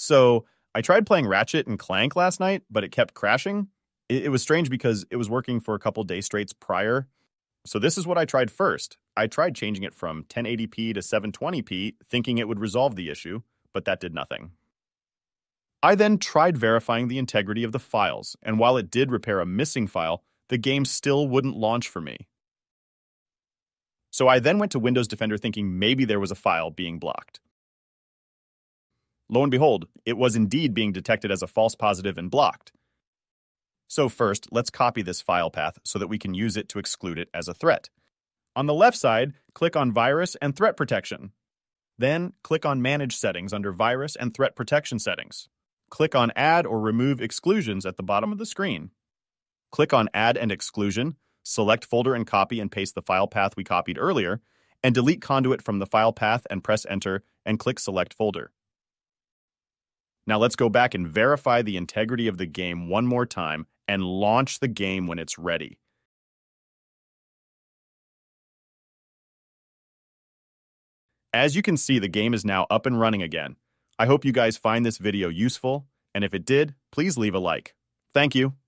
So I tried playing Ratchet and Clank last night, but it kept crashing. It was strange because it was working for a couple day straights prior. So this is what I tried first. I tried changing it from 1080p to 720p, thinking it would resolve the issue, but that did nothing. I then tried verifying the integrity of the files, and while it did repair a missing file, the game still wouldn't launch for me. So I then went to Windows Defender thinking maybe there was a file being blocked. Lo and behold, it was indeed being detected as a false positive and blocked. So first, let's copy this file path so that we can use it to exclude it as a threat. On the left side, click on Virus and Threat Protection. Then, click on Manage Settings under Virus and Threat Protection Settings. Click on Add or Remove Exclusions at the bottom of the screen. Click on Add and Exclusion, select folder and copy and paste the file path we copied earlier, and delete conduit from the file path and press Enter and click Select Folder. Now let's go back and verify the integrity of the game one more time and launch the game when it's ready. As you can see, the game is now up and running again. I hope you guys find this video useful, and if it did, please leave a like. Thank you.